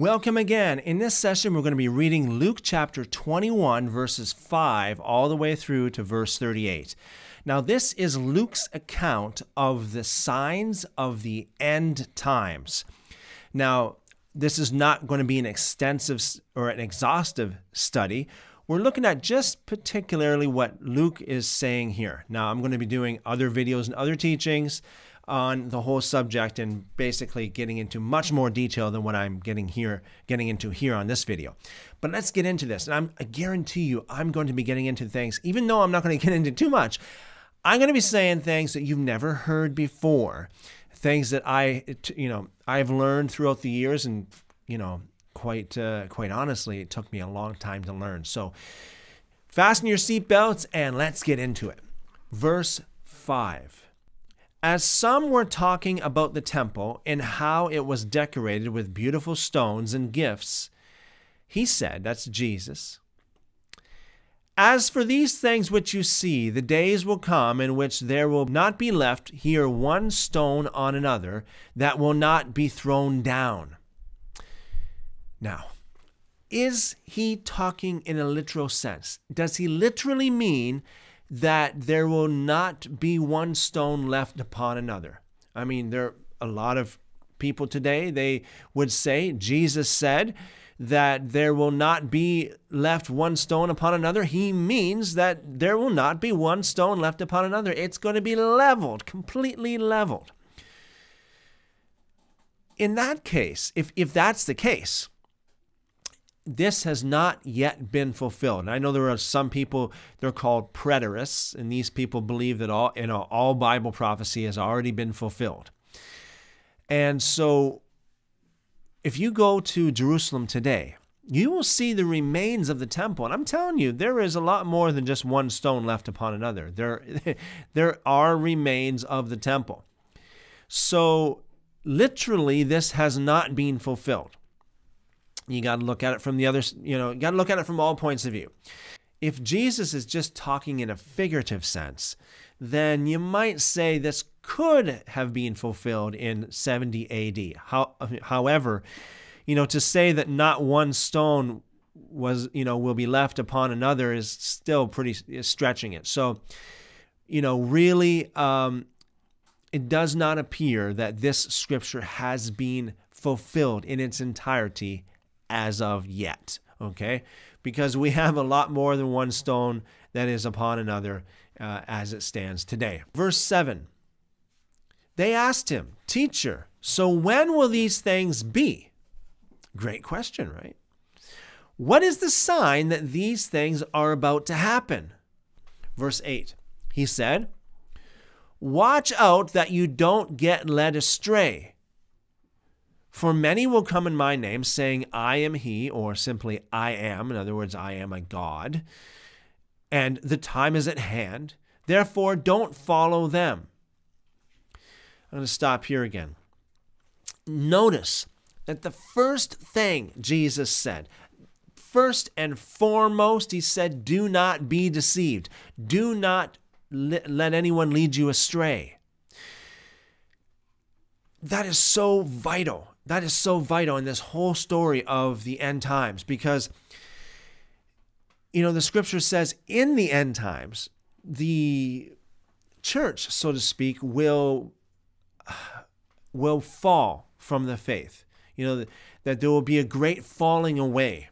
Welcome again. In this session, we're going to be reading Luke chapter 21, verses 5 all the way through to verse 38. Now, this is Luke's account of the signs of the end times. Now, this is not going to be an extensive or an exhaustive study. We're looking at just particularly what Luke is saying here. Now, I'm going to be doing other videos and other teachings on the whole subject and basically getting into much more detail than what I'm getting into here on this video. But let's get into this. And I guarantee you, I'm going to be getting into things, even though I'm not going to get into too much. I'm going to be saying things that you've never heard before, things that I've learned throughout the years, and quite honestly, it took me a long time to learn. So fasten your seatbelts and let's get into it. Verse 5. As some were talking about the temple and how it was decorated with beautiful stones and gifts, he said, that's Jesus, "As for these things which you see, the days will come in which there will not be left here one stone on another that will not be thrown down." Now, is he talking in a literal sense? Does he literally mean that there will not be one stone left upon another? I mean, there are a lot of people today, they would say, Jesus said that there will not be left one stone upon another. He means that there will not be one stone left upon another. It's going to be leveled, completely leveled. In that case, if that's the case, this has not yet been fulfilled. And I know there are some people, they're called preterists, and these people believe that all Bible prophecy has already been fulfilled. And so if you go to Jerusalem today, you will see the remains of the temple. And I'm telling you, there is a lot more than just one stone left upon another. There are remains of the temple. So literally, this has not been fulfilled. You got to look at it from the other, you got to look at it from all points of view. If Jesus is just talking in a figurative sense, then you might say this could have been fulfilled in 70 AD. However, to say that not one stone was, will be left upon another is still is stretching it. So, really, it does not appear that this scripture has been fulfilled in its entirety as of yet, okay? Because we have a lot more than one stone that is upon another as it stands today. Verse 7, they asked him, "Teacher, so when will these things be?" Great question, right? "What is the sign that these things are about to happen?" Verse 8, he said, "Watch out that you don't get led astray. For many will come in my name, saying, 'I am he,' or simply 'I am.'" In other words, I am a God. "And the time is at hand. Therefore, don't follow them." I'm going to stop here again. Notice that the first thing Jesus said, first and foremost, he said, do not be deceived. Do not let anyone lead you astray. That is so vital. That is so vital in this whole story of the end times, because, the scripture says in the end times, the church, so to speak, will fall from the faith. That there will be a great falling away.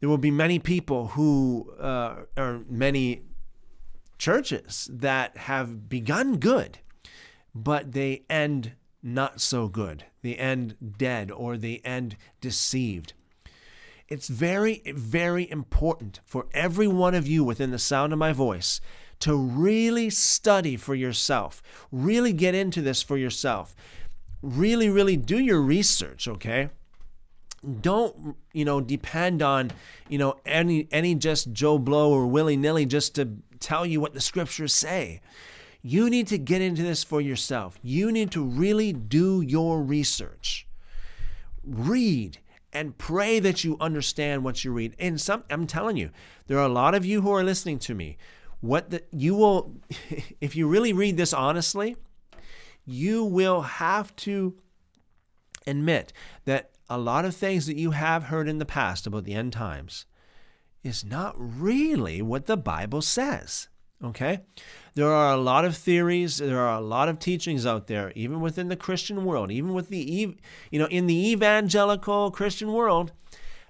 There will be many people who, or many churches that have begun good, but they end not so good. They end dead, or they end deceived. It's very, very important for every one of you within the sound of my voice to really study for yourself, really get into this for yourself, really, really do your research, okay? Don't, depend on, any just Joe Blow or willy-nilly just to tell you what the scriptures say. You need to get into this for yourself. You need to really do your research. Read and pray that you understand what you read. And I'm telling you, there are a lot of you who are listening to me. If you really read this honestly, you will have to admit that a lot of things that you have heard in the past about the end times is not really what the Bible says, okay? There are a lot of theories, there are a lot of teachings out there, even within the Christian world, even with the, in the evangelical Christian world,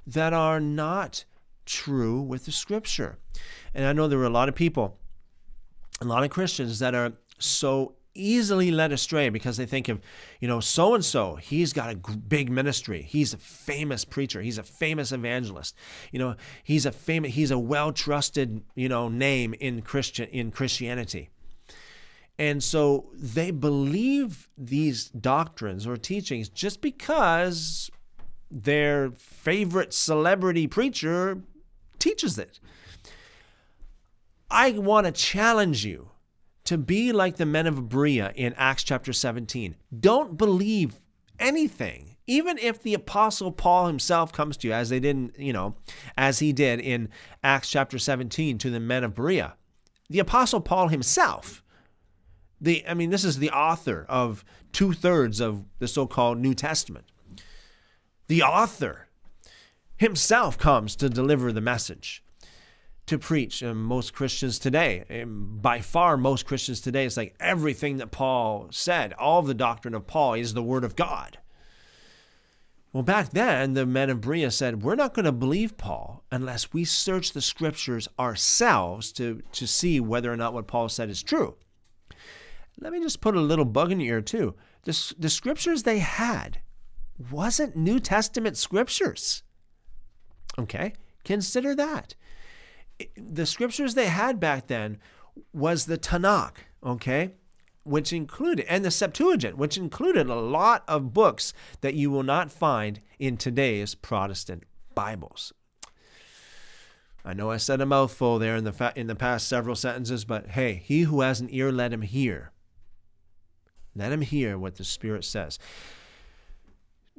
that are not true with the Scripture. And I know there are a lot of people, a lot of Christians that are so easily led astray because they think of, so-and-so, he's got a big ministry. He's a famous preacher. He's a famous evangelist. He's a well-trusted, name in Christianity. And so they believe these doctrines or teachings just because their favorite celebrity preacher teaches it. I want to challenge you to be like the men of Berea in Acts chapter 17. Don't believe anything, even if the Apostle Paul himself comes to you, as they didn't, as he did in Acts chapter 17 to the men of Berea. The Apostle Paul himself, this is the author of 2/3 of the so-called New Testament. The author himself comes to deliver the message, to preach. And most Christians today, by far most Christians today, it's like everything that Paul said, all of the doctrine of Paul is the Word of God. Well, back then, the men of Berea said, we're not going to believe Paul unless we search the Scriptures ourselves to see whether or not what Paul said is true. Let me just put a little bug in your ear too. The Scriptures they had wasn't New Testament Scriptures. Okay, consider that. The Scriptures they had back then was the Tanakh, okay, which included, and the Septuagint, which included a lot of books that you will not find in today's Protestant Bibles. I know I said a mouthful there in the past several sentences, but hey, he who has an ear, let him hear. Let him hear what the Spirit says.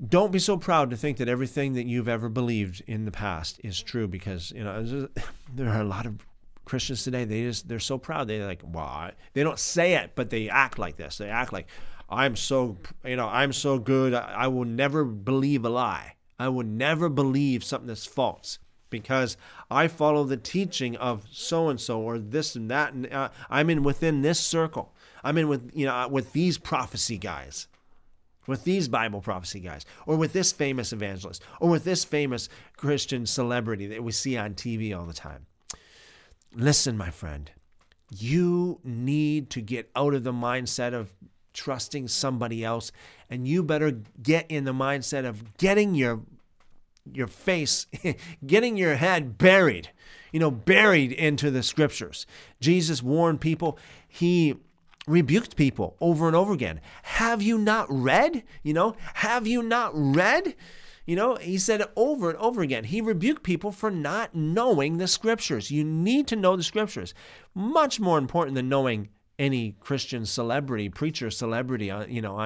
Don't be so proud to think that everything that you've ever believed in the past is true, because there are a lot of Christians today, they're so proud. They're like, well, they don't say it, but they act like this. They act like, I'm so good. I will never believe a lie. I will never believe something that's false because I follow the teaching of so-and-so or this and that, and I'm within this circle. I'm in with, with these prophecy guys, with these Bible prophecy guys, or with this famous evangelist, or with this famous Christian celebrity that we see on TV all the time. Listen, my friend, you need to get out of the mindset of trusting somebody else, and you better get in the mindset of getting your face, getting your head buried, buried into the Scriptures. Jesus warned people. He rebuked people over and over again. Have you not read? Have you not read? He said it over and over again. He rebuked people for not knowing the Scriptures. You need to know the Scriptures. Much more important than knowing any Christian celebrity, preacher celebrity, on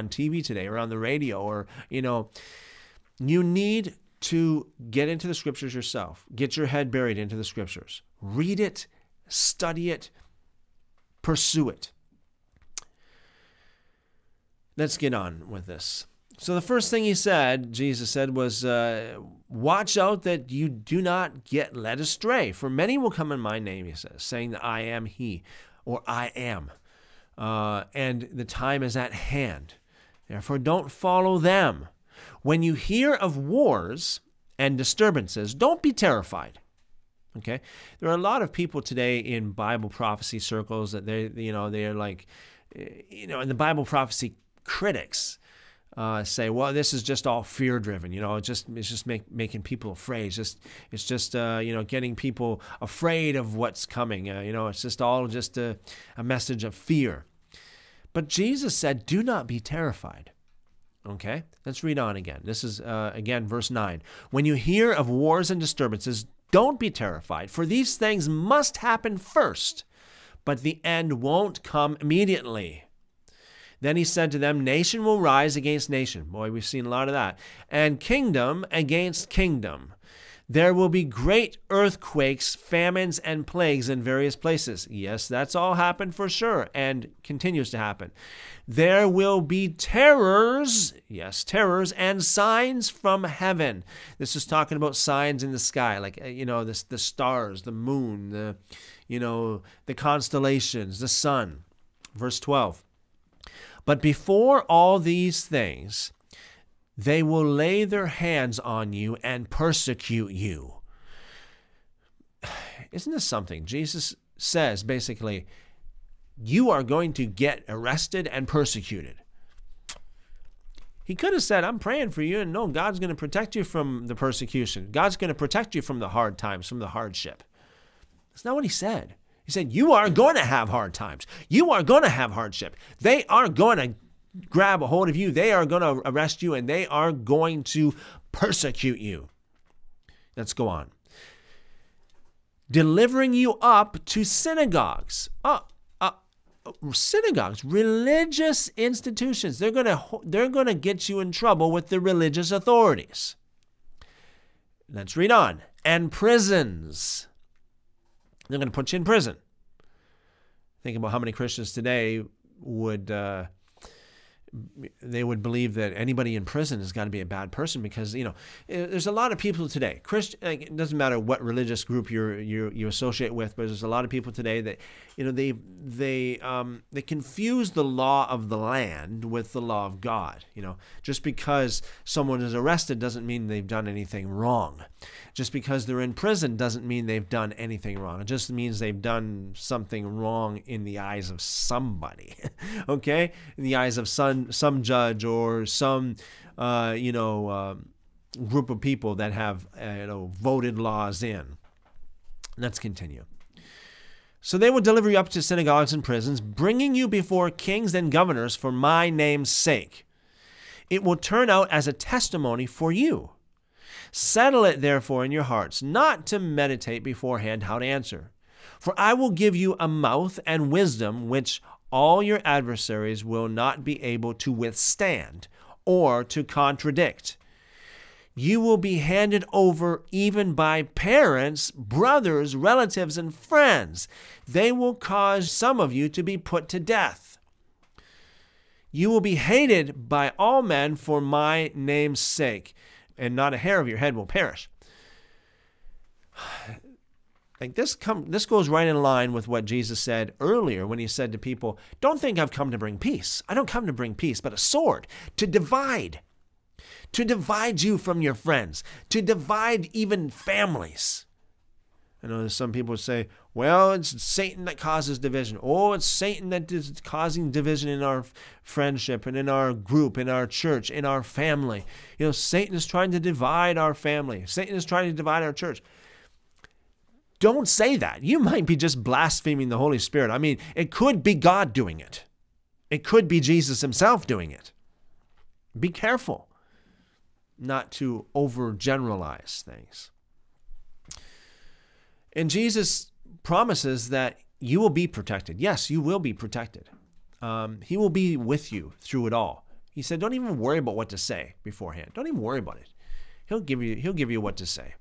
TV today or on the radio, or, you need to get into the Scriptures yourself. Get your head buried into the Scriptures. Read it, study it, pursue it. Let's get on with this. So the first thing he said, Jesus said, was watch out that you do not get led astray. For many will come in my name, he says, saying that I am he, or I am. And the time is at hand. Therefore, don't follow them. When you hear of wars and disturbances, don't be terrified. Okay? There are a lot of people today in Bible prophecy circles that they're like, in the Bible prophecy critics say, well, this is just all fear-driven. It's just making people afraid. It's just getting people afraid of what's coming. It's just all just a message of fear. But Jesus said, do not be terrified. Okay, let's read on again. This is, again, verse 9. When you hear of wars and disturbances, don't be terrified, for these things must happen first, but the end won't come immediately. Then he said to them, nation will rise against nation. Boy, we've seen a lot of that. And kingdom against kingdom. There will be great earthquakes, famines, and plagues in various places. Yes, that's all happened for sure and continues to happen. There will be terrors, yes, terrors, and signs from heaven. This is talking about signs in the sky, like, you know, the stars, the moon, the, you know, the constellations, the sun. Verse 12. But before all these things, they will lay their hands on you and persecute you. Isn't this something? Jesus says, basically, you are going to get arrested and persecuted. He could have said, I'm praying for you, and no, God's going to protect you from the persecution. God's going to protect you from the hard times, from the hardship. That's not what he said. He said, you are going to have hard times. You are going to have hardship. They are going to grab a hold of you. They are going to arrest you, and they are going to persecute you. Let's go on. Delivering you up to synagogues. Synagogues, religious institutions. They're going to get you in trouble with the religious authorities. Let's read on. And prisons. They're going to put you in prison. Think about how many Christians today would... They would believe that anybody in prison has got to be a bad person, because, you know, there's a lot of people today, it doesn't matter what religious group you associate with, but there's a lot of people today that, you know, they confuse the law of the land with the law of God. You know, just because someone is arrested doesn't mean they've done anything wrong. Just because they're in prison doesn't mean they've done anything wrong. It just means they've done something wrong in the eyes of somebody, okay? In the eyes of some judge or some, you know, group of people that have, you know, voted laws in. Let's continue. So they will deliver you up to synagogues and prisons, bringing you before kings and governors for my name's sake. It will turn out as a testimony for you. Settle it, therefore, in your hearts, not to meditate beforehand how to answer. For I will give you a mouth and wisdom which all your adversaries will not be able to withstand or to contradict. You will be handed over even by parents, brothers, relatives, and friends. They will cause some of you to be put to death. You will be hated by all men for my name's sake, and not a hair of your head will perish. Like this goes right in line with what Jesus said earlier when he said to people, don't think I've come to bring peace. I don't come to bring peace, but a sword to divide you from your friends, to divide even families. I know some people say, well, it's Satan that causes division. Oh, it's Satan that is causing division in our friendship and in our group, in our church, in our family. You know, Satan is trying to divide our family. Satan is trying to divide our church. Don't say that. You might be just blaspheming the Holy Spirit. I mean, it could be God doing it. It could be Jesus himself doing it. Be careful not to overgeneralize things. And Jesus promises that you will be protected. Yes, you will be protected. He will be with you through it all. He said, don't even worry about what to say beforehand. Don't even worry about it. He'll give you what to say.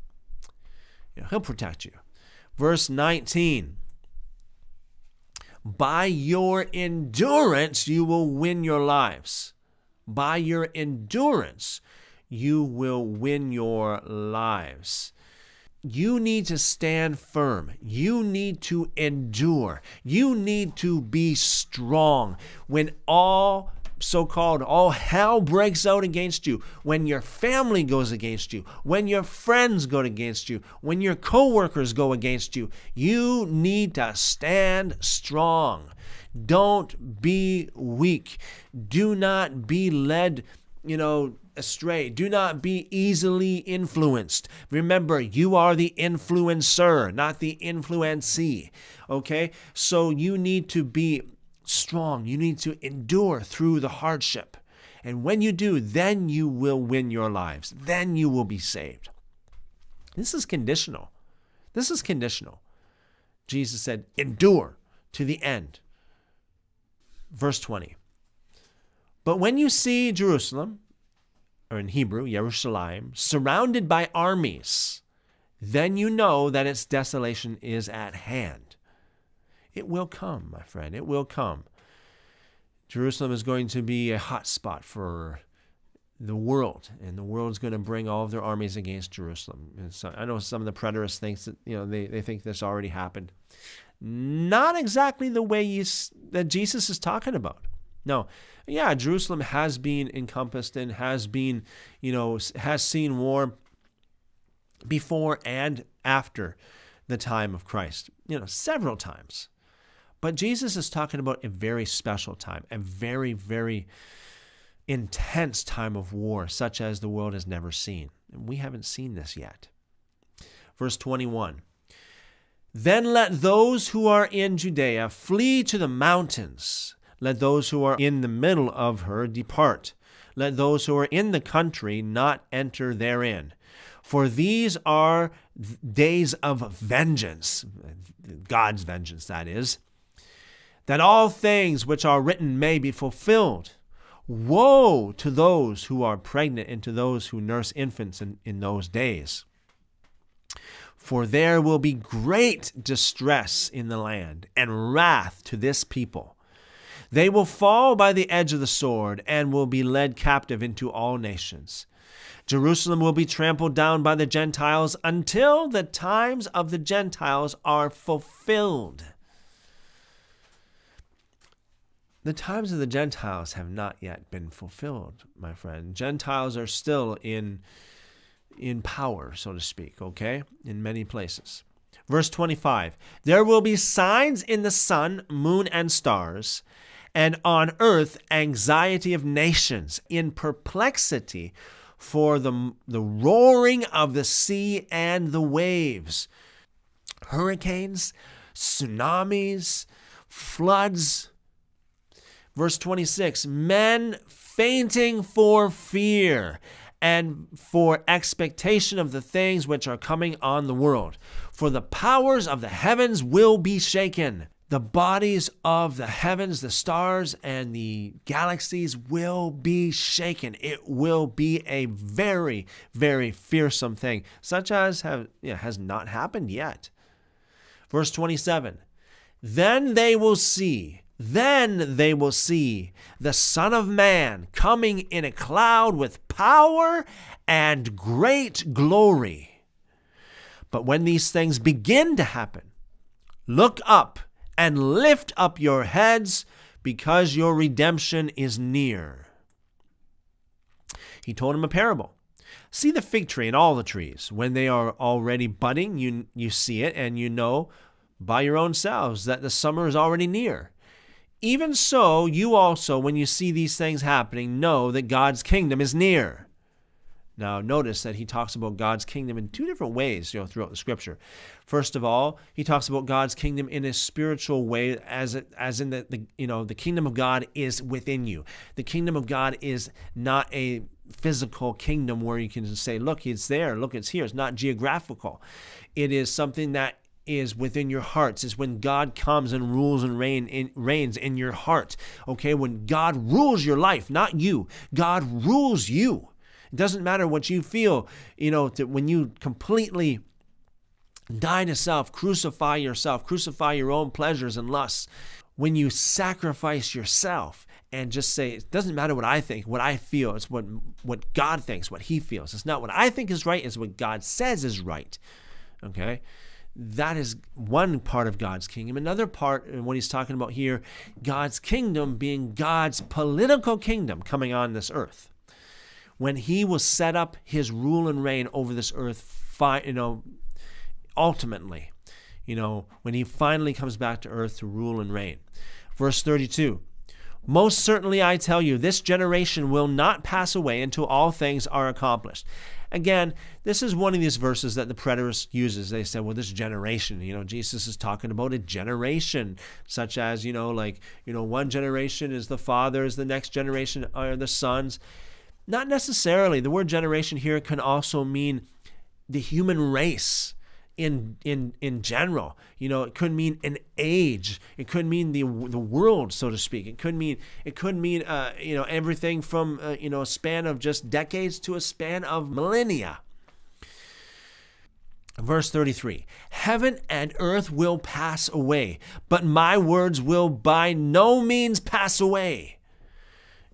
You know, he'll protect you. Verse 19, by your endurance, you will win your lives. By your endurance, you will win your lives. You need to stand firm. You need to endure. You need to be strong. When all so-called all hell breaks out against you, when your family goes against you, when your friends go against you, when your co-workers go against you, you need to stand strong. Don't be weak. Do not be led, you know, astray. Do not be easily influenced. Remember, you are the influencer, not the influencee, okay? So you need to be strong. You need to endure through the hardship. And when you do, then you will win your lives. Then you will be saved. This is conditional. This is conditional. Jesus said, endure to the end. Verse 20. But when you see Jerusalem, or in Hebrew, Yerushalayim, surrounded by armies, then you know that its desolation is at hand. It will come, my friend. It will come. Jerusalem is going to be a hot spot for the world, and the world is going to bring all of their armies against Jerusalem. And so I know some of the preterists think that, you know, they think this already happened. Not exactly the way that Jesus is talking about. No, yeah, Jerusalem has been encompassed and has been, you know, has seen war before and after the time of Christ, you know, several times. But Jesus is talking about a very special time, a very, very intense time of war, such as the world has never seen. And we haven't seen this yet. Verse 21, then let those who are in Judea flee to the mountains. Let those who are in the middle of her depart. Let those who are in the country not enter therein. For these are days of vengeance, God's vengeance, that is, that all things which are written may be fulfilled. Woe to those who are pregnant and to those who nurse infants in those days. For there will be great distress in the land and wrath to this people. They will fall by the edge of the sword and will be led captive into all nations. Jerusalem will be trampled down by the Gentiles until the times of the Gentiles are fulfilled. The times of the Gentiles have not yet been fulfilled, my friend. Gentiles are still in power, so to speak, okay, in many places. Verse 25, there will be signs in the sun, moon, and stars, and on earth anxiety of nations in perplexity for the roaring of the sea and the waves. Hurricanes, tsunamis, floods. Verse 26, men fainting for fear and for expectation of the things which are coming on the world. For the powers of the heavens will be shaken. The bodies of the heavens, the stars, and the galaxies will be shaken. It will be a very, very fearsome thing, such as has not happened yet. Verse 27, Then they will see the Son of Man coming in a cloud with power and great glory. But when these things begin to happen, look up and lift up your heads, because your redemption is near. He told him a parable. See the fig tree and all the trees. When they are already budding, you see it, and you know by your own selves that the summer is already near. Even so, you also, when you see these things happening, know that God's kingdom is near. Now, notice that he talks about God's kingdom in two different ways, you know, throughout the scripture. First of all, he talks about God's kingdom in a spiritual way, as in the kingdom of God is within you. The kingdom of God is not a physical kingdom where you can say, look, it's there, look, it's here. It's not geographical. It is something that is within your hearts. Is when God comes and rules and reigns in your heart. Okay, when God rules your life, not you. God rules you. It doesn't matter what you feel, you know, when you completely die to self, crucify yourself, crucify your own pleasures and lusts. When you sacrifice yourself and just say, it doesn't matter what I think, what I feel, it's what God thinks, what he feels. It's not what I think is right, it's what God says is right. Okay? That is one part of God's kingdom. Another part, and what he's talking about here, God's kingdom being God's political kingdom coming on this earth. When he will set up his rule and reign over this earth, you know, ultimately, you know, when he finally comes back to earth to rule and reign. Verse 32, most certainly I tell you, this generation will not pass away until all things are accomplished. Again, this is one of these verses that the preterist uses. They said, well, this generation, you know, Jesus is talking about a generation, such as, you know, like, you know, one generation is the fathers, the next generation are the sons. Not necessarily. The word generation here can also mean the human race in general. You know, it could mean an age. It could mean the world, so to speak. It could mean you know, everything from you know, a span of just decades to a span of millennia. Verse 33, heaven and earth will pass away, but my words will by no means pass away.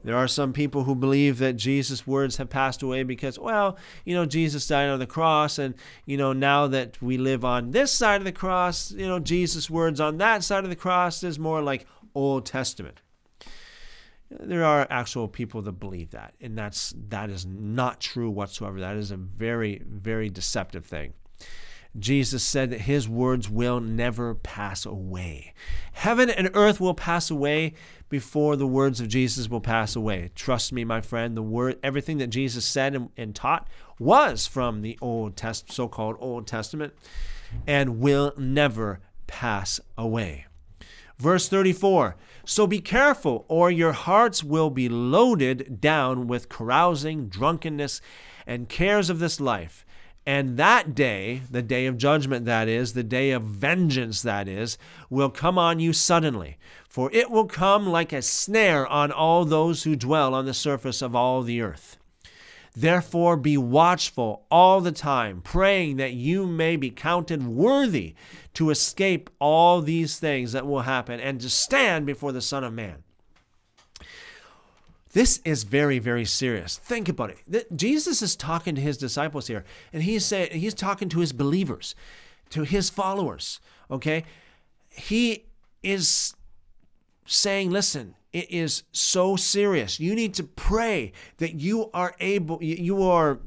There are some people who believe that Jesus' words have passed away because, well, you know, Jesus died on the cross, and, you know, now that we live on this side of the cross, you know, Jesus' words on that side of the cross is more like Old Testament. There are actual people that believe that, and that is not true whatsoever. That is a very, very deceptive thing. Jesus said that his words will never pass away. Heaven and earth will pass away before the words of Jesus will pass away. Trust me, my friend, the word, everything that Jesus said and taught was from the Old Testament, so-called Old Testament, and will never pass away. Verse 34, so be careful, or your hearts will be loaded down with carousing, drunkenness, and cares of this life. And that day, the day of judgment, that is, the day of vengeance, that is, will come on you suddenly. For it will come like a snare on all those who dwell on the surface of all the earth. Therefore be watchful all the time, praying that you may be counted worthy to escape all these things that will happen and to stand before the Son of Man. This is very, very serious. Think about it. Jesus is talking to his disciples here, and he's talking to his believers, to his followers, okay? He is saying, listen, it is so serious. You need to pray that you are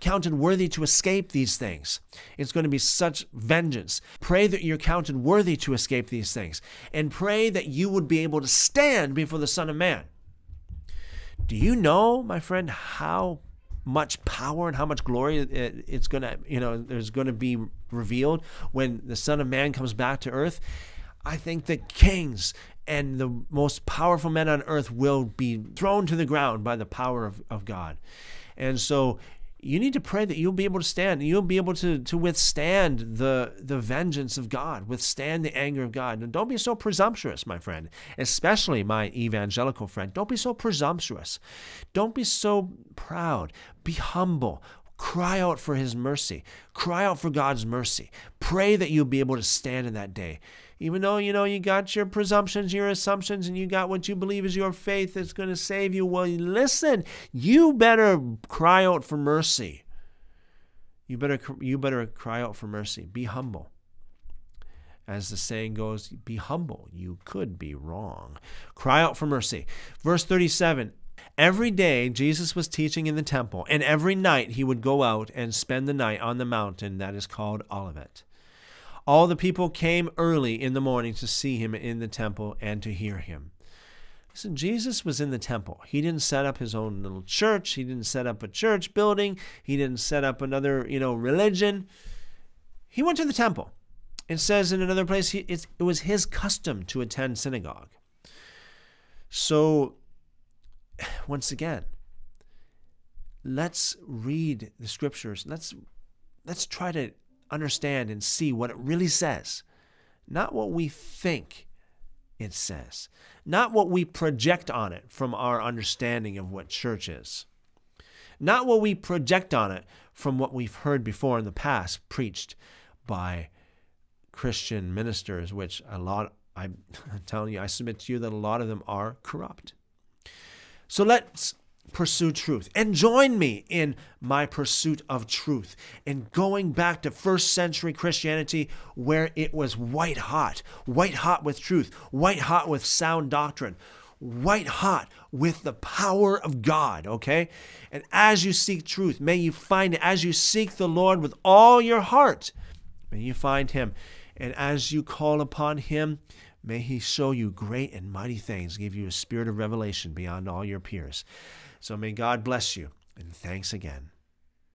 counted worthy to escape these things. It's going to be such vengeance. Pray that you're counted worthy to escape these things, and pray that you would be able to stand before the Son of Man. Do you know, my friend, how much power and how much glory it's gonna, you know, there's gonna be revealed when the Son of Man comes back to earth? I think the kings and the most powerful men on earth will be thrown to the ground by the power of God. And so you need to pray that you'll be able to stand. You'll be able to withstand the vengeance of God, withstand the anger of God. And don't be so presumptuous, my friend, especially my evangelical friend. Don't be so presumptuous. Don't be so proud. Be humble. Cry out for his mercy. Cry out for God's mercy. Pray that you'll be able to stand in that day. Even though, you know, you got your presumptions, your assumptions, and you got what you believe is your faith that's going to save you. Well, listen, you better cry out for mercy. You better cry out for mercy. Be humble. As the saying goes, be humble. You could be wrong. Cry out for mercy. Verse 37. Every day Jesus was teaching in the temple, and every night he would go out and spend the night on the mountain that is called Olivet. All the people came early in the morning to see him in the temple and to hear him. Listen, Jesus was in the temple. He didn't set up his own little church. He didn't set up a church building. He didn't set up another, you know, religion. He went to the temple. It says in another place, it was his custom to attend synagogue. So, once again, let's read the scriptures. Let's try to understand and see what it really says, not what we think it says, not what we project on it from our understanding of what church is, not what we project on it from what we've heard before in the past preached by Christian ministers, which a lot, I'm telling you, I submit to you that a lot of them are corrupt. So let's pursue truth, and join me in my pursuit of truth and going back to first century Christianity, where it was white hot with truth, white hot with sound doctrine, white hot with the power of God, okay? And as you seek truth, may you find it. As you seek the Lord with all your heart, may you find him. And as you call upon him, may he show you great and mighty things, give you a spirit of revelation beyond all your peers. So may God bless you, and thanks again.